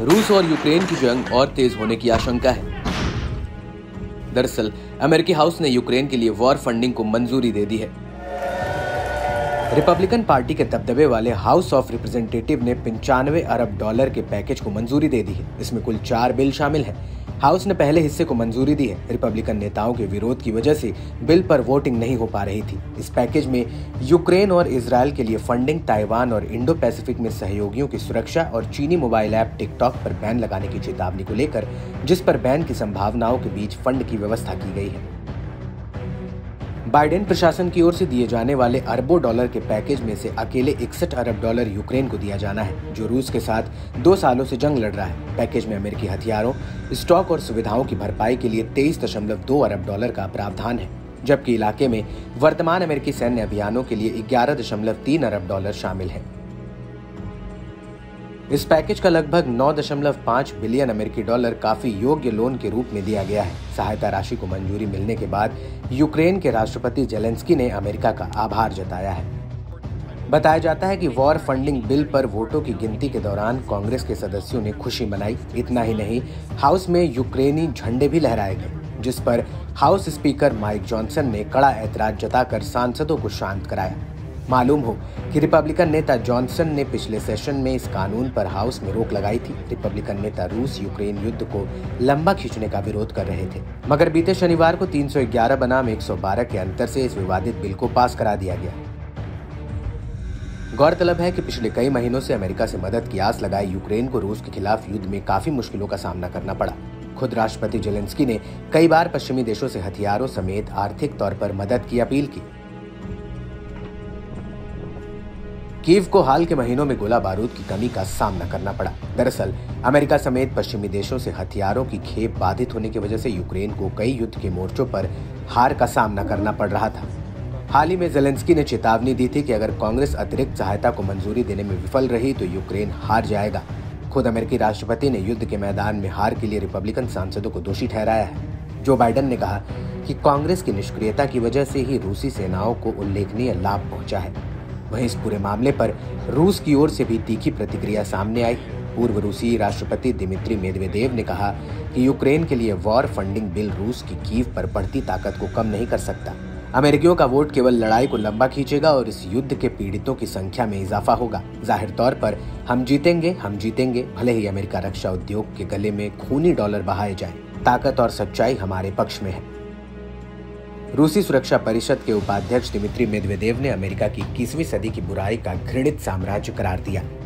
रूस और यूक्रेन की जंग और तेज होने की आशंका है। दरअसल अमेरिकी हाउस ने यूक्रेन के लिए वॉर फंडिंग को मंजूरी दे दी है। रिपब्लिकन पार्टी के दबदबे वाले हाउस ऑफ रिप्रेजेंटेटिव ने $95 अरब के पैकेज को मंजूरी दे दी है। इसमें कुल 4 बिल शामिल हैं। हाउस ने पहले हिस्से को मंजूरी दी है। रिपब्लिकन नेताओं के विरोध की वजह से बिल पर वोटिंग नहीं हो पा रही थी। इस पैकेज में यूक्रेन और इसराइल के लिए फंडिंग, ताइवान और इंडो पैसिफिक में सहयोगियों की सुरक्षा और चीनी मोबाइल ऐप टिकटॉक पर बैन लगाने की चेतावनी को लेकर, जिस पर बैन की संभावनाओं के बीच फंड की व्यवस्था की गई है। बाइडेन प्रशासन की ओर से दिए जाने वाले अरबों डॉलर के पैकेज में से अकेले $61 अरब यूक्रेन को दिया जाना है, जो रूस के साथ 2 सालों से जंग लड़ रहा है। पैकेज में अमेरिकी हथियारों, स्टॉक और सुविधाओं की भरपाई के लिए $23.2 अरब का प्रावधान है, जबकि इलाके में वर्तमान अमेरिकी सैन्य अभियानों के लिए $11.3 अरब शामिल हैं। इस पैकेज का लगभग 9.5 बिलियन अमेरिकी डॉलर काफी योग्य लोन के रूप में दिया गया है। सहायता राशि को मंजूरी मिलने के बाद यूक्रेन के राष्ट्रपति जेलेंस्की ने अमेरिका का आभार जताया है। बताया जाता है कि वॉर फंडिंग बिल पर वोटों की गिनती के दौरान कांग्रेस के सदस्यों ने खुशी मनाई। इतना ही नहीं, हाउस में यूक्रेनी झंडे भी लहराए गए, जिस पर हाउस स्पीकर माइक जॉनसन ने कड़ा ऐतराज जताकर सांसदों को शांत कराया। मालूम हो कि रिपब्लिकन नेता जॉनसन ने पिछले सेशन में इस कानून पर हाउस में रोक लगाई थी। रिपब्लिकन नेता रूस यूक्रेन युद्ध को लंबा खींचने का विरोध कर रहे थे, मगर बीते शनिवार को 311 बनाम 112 के अंतर से इस विवादित बिल को पास करा दिया गया। गौरतलब है कि पिछले कई महीनों से अमेरिका से मदद की आस लगाए यूक्रेन को रूस के खिलाफ युद्ध में काफी मुश्किलों का सामना करना पड़ा। खुद राष्ट्रपति जेलेंस्की ने कई बार पश्चिमी देशों से हथियारों समेत आर्थिक तौर पर मदद की अपील की। कीव को हाल के महीनों में गोला बारूद की कमी का सामना करना पड़ा। दरअसल अमेरिका समेत पश्चिमी देशों से हथियारों की खेप बाधित होने की वजह से यूक्रेन को कई युद्ध के मोर्चों पर हार का सामना करना पड़ रहा था। हाल ही में जेलेंस्की ने चेतावनी दी थी कि अगर कांग्रेस अतिरिक्त सहायता को मंजूरी देने में विफल रही तो यूक्रेन हार जाएगा। खुद अमेरिकी राष्ट्रपति ने युद्ध के मैदान में हार के लिए रिपब्लिकन सांसदों को दोषी ठहराया है। जो बाइडेन ने कहा कि कांग्रेस की निष्क्रियता की वजह से ही रूसी सेनाओं को उल्लेखनीय लाभ पहुंचा है। वहीं इस पूरे मामले पर रूस की ओर से भी तीखी प्रतिक्रिया सामने आई। पूर्व रूसी राष्ट्रपति दिमित्री मेदवेदेव ने कहा कि यूक्रेन के लिए वॉर फंडिंग बिल रूस की कीव पर बढ़ती ताकत को कम नहीं कर सकता। अमेरिकियों का वोट केवल लड़ाई को लंबा खींचेगा और इस युद्ध के पीड़ितों की संख्या में इजाफा होगा। जाहिर तौर पर हम जीतेंगे, भले ही अमेरिका रक्षा उद्योग के गले में खूनी डॉलर बहाए जाएं। ताकत और सच्चाई हमारे पक्ष में है। रूसी सुरक्षा परिषद के उपाध्यक्ष दिमित्री मेदवेदेव ने अमेरिका की 21वीं सदी की बुराई का घृणित साम्राज्य करार दिया।